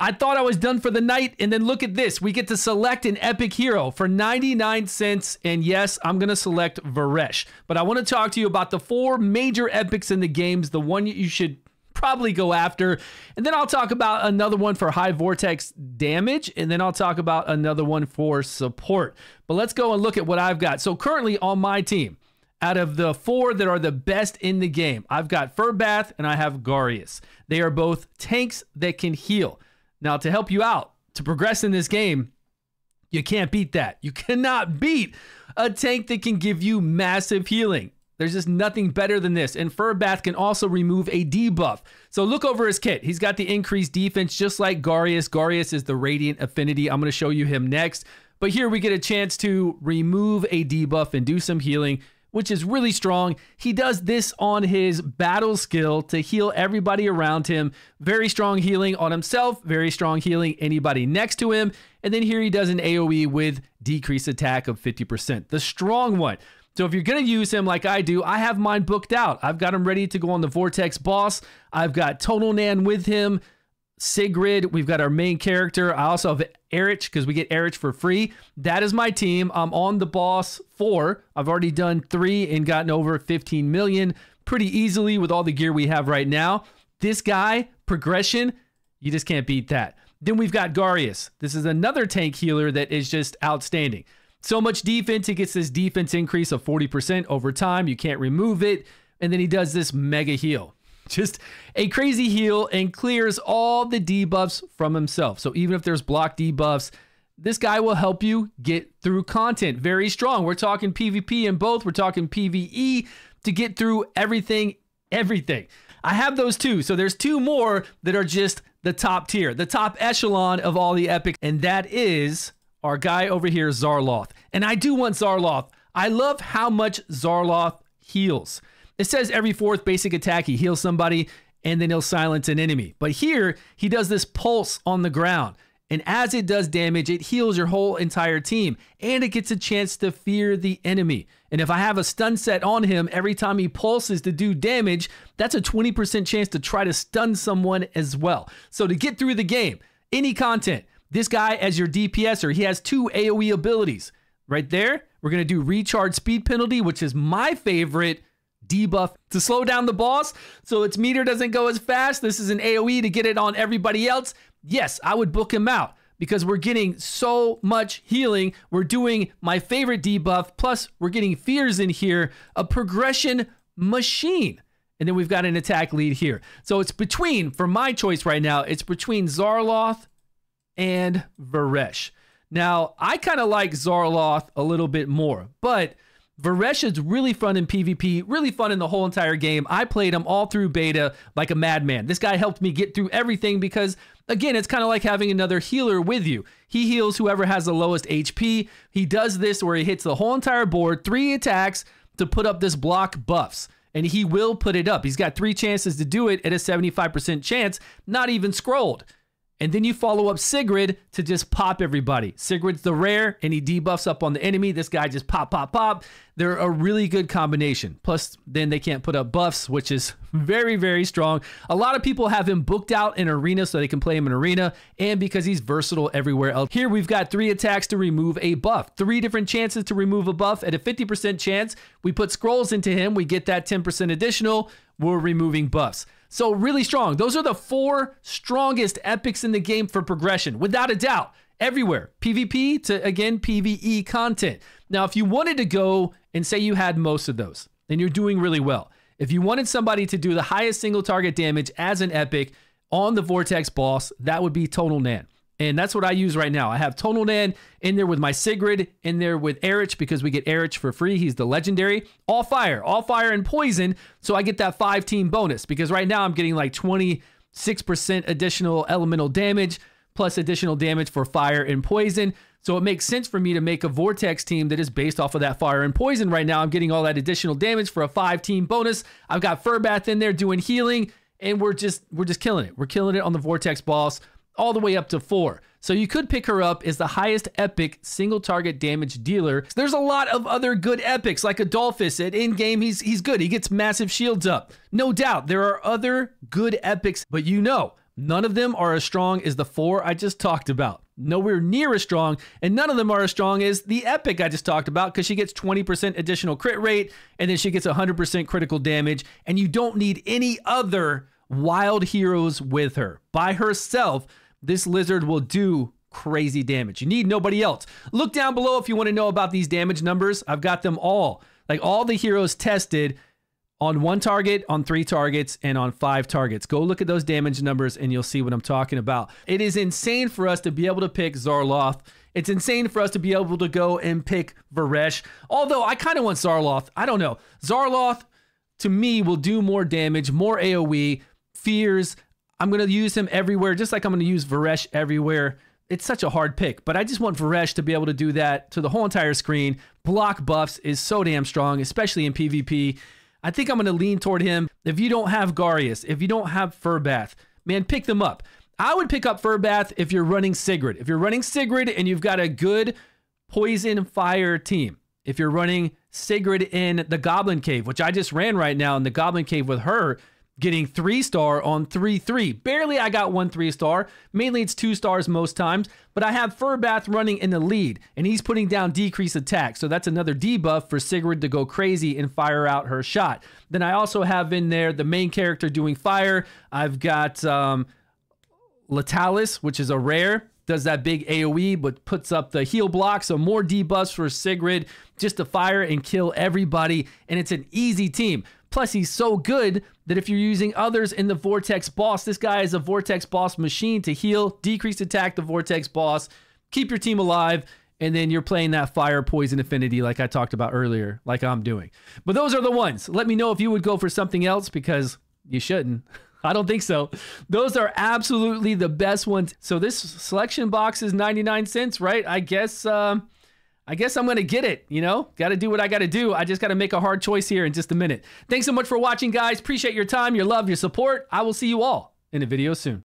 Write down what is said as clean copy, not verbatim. I thought I was done for the night, and then look at this. We get to select an epic hero for 99 cents, and yes, I'm going to select Varesh. But I want to talk to you about the four major epics in the games, the one you should probably go after, and then I'll talk about another one for high vortex damage, and then I'll talk about another one for support. But let's go and look at what I've got. So currently on my team, out of the four that are the best in the game, I've got Furbath and I have Garius. They are both tanks that can heal. Now, to help you out, to progress in this game, you can't beat that. You cannot beat a tank that can give you massive healing. There's just nothing better than this. And Furbath can also remove a debuff. So look over his kit. He's got the increased defense just like Garius. Garius is the Radiant Affinity. I'm going to show you him next. But here we get a chance to remove a debuff and do some healing, which is really strong. He does this on his battle skill to heal everybody around him. Very strong healing on himself, very strong healing anybody next to him. And then here he does an AoE with decreased attack of 50%, the strong one. So if you're going to use him like I do, I have mine booked out. I've got him ready to go on the Vortex boss. I've got Total Nan with him, Sigrid. We've got our main character. I also have Erich because we get Erich for free. That is my team. I'm on the boss 4. I've already done 3 and gotten over 15 million pretty easily with all the gear we have right now. This guy, progression, you just can't beat that. Then we've got Garius. This is another tank healer that is just outstanding. So much defense. He gets this defense increase of 40% over time. You can't remove it. And then he does this mega heal. Just a crazy heal and clears all the debuffs from himself. So even if there's block debuffs, this guy will help you get through content. Very strong. We're talking PvP in both. We're talking PvE to get through everything. I have those two. So there's two more that are just the top tier, the top echelon of all the epics. And that is our guy over here, Zarloth. And I do want Zarloth. I love how much Zarloth heals. It says every 4th basic attack, he heals somebody, and then he'll silence an enemy. But here, he does this pulse on the ground. And as it does damage, it heals your whole entire team. And it gets a chance to fear the enemy. And if I have a stun set on him, every time he pulses to do damage, that's a 20% chance to try to stun someone as well. So to get through the game, any content, this guy as your DPSer, he has 2 AoE abilities. Right there, we're going to do recharge speed penalty, which is my favorite debuff to slow down the boss so its meter doesn't go as fast. This is an AoE to get it on everybody else. Yes, I would book him out because we're getting so much healing. We're doing my favorite debuff, plus we're getting fears in here, a progression machine. And then we've got an attack lead here. So it's between, for my choice right now, it's between Zarloth and Varesh. Now, I kind of like Zarloth a little bit more, but Varesh is really fun in PvP, really fun in the whole entire game. I played him all through beta like a madman. This guy helped me get through everything because, again, it's kind of like having another healer with you. He heals whoever has the lowest HP. He does this where he hits the whole entire board, 3 attacks to put up this block buffs. And he will put it up. He's got 3 chances to do it at a 75% chance, not even scrolled. And then you follow up Sigrid to just pop everybody. Sigrid's the rare, and he debuffs up on the enemy. This guy just pop, pop, pop. They're a really good combination. Plus, then they can't put up buffs, which is very, very strong. A lot of people have him booked out in Arena so they can play him in Arena, and because he's versatile everywhere else. Here, we've got 3 attacks to remove a buff. 3 different chances to remove a buff. At a 50% chance, we put scrolls into him. We get that 10% additional. We're removing buffs. So really strong. Those are the 4 strongest epics in the game for progression, without a doubt, everywhere. PvP to, again, PvE content. Now, if you wanted to go and say you had most of those, then you're doing really well. If you wanted somebody to do the highest single target damage as an epic on the Vortex boss, that would be Total Nan. And that's what I use right now. I have Tonal Dan in there with my Sigrid, in there with Erich because we get Erich for free. He's the legendary. All fire and poison. So I get that 5-team bonus because right now I'm getting like 26% additional elemental damage plus additional damage for fire and poison. So it makes sense for me to make a Vortex team that is based off of that fire and poison right now. I'm getting all that additional damage for a 5-team bonus. I've got Furbath in there doing healing and we're just killing it. We're killing it on the Vortex boss, all the way up to 4. So you could pick her up as the highest epic single target damage dealer. There's a lot of other good epics like Adolphus at in game. He's good. He gets massive shields up. No doubt there are other good epics, but you know, None of them are as strong as the four I just talked about. Nowhere near as strong, and none of them are as strong as the epic I just talked about, because she gets 20% additional crit rate, and then she gets 100% critical damage, and you don't need any other wild heroes with her. By herself, this lizard will do crazy damage. You need nobody else. Look down below if you want to know about these damage numbers. I've got them all. Like all the heroes tested on 1 target, on 3 targets, and on 5 targets. Go look at those damage numbers and you'll see what I'm talking about. It is insane for us to be able to pick Zarloth. It's insane for us to be able to go and pick Varesh. Although I kind of want Zarloth. I don't know. Zarloth, to me, will do more damage, more AoE, fears. I'm going to use him everywhere, just like I'm going to use Varesh everywhere. It's such a hard pick, but I just want Varesh to be able to do that to the whole entire screen. Block buffs is so damn strong, especially in PvP. I think I'm going to lean toward him. If you don't have Garius, if you don't have Furbath, man, pick them up. I would pick up Furbath if you're running Sigrid. If you're running Sigrid and you've got a good poison fire team. If you're running Sigrid in the Goblin Cave, which I just ran right now in the Goblin Cave with her, getting 3-star on 3-3. Barely I got 1 3-star. Mainly it's 2 stars most times. But I have Furbath running in the lead, and he's putting down decreased attack. So that's another debuff for Sigrid to go crazy and fire out her shot. Then I also have in there the main character doing fire. I've got Latalis, which is a rare. Does that big AoE, but puts up the heal block. So more debuffs for Sigrid just to fire and kill everybody. And it's an easy team. Plus, he's so good that if you're using others in the Vortex Boss, this guy is a Vortex Boss machine to heal, decrease attack the Vortex Boss, keep your team alive, and then you're playing that Fire Poison Affinity like I talked about earlier, like I'm doing. But those are the ones. Let me know if you would go for something else, because you shouldn't. I don't think so. Those are absolutely the best ones. So this selection box is 99 cents, right? I guess I'm going to get it, you know? Got to do what I got to do. I just got to make a hard choice here in just a minute. Thanks so much for watching, guys. Appreciate your time, your love, your support. I will see you all in a video soon.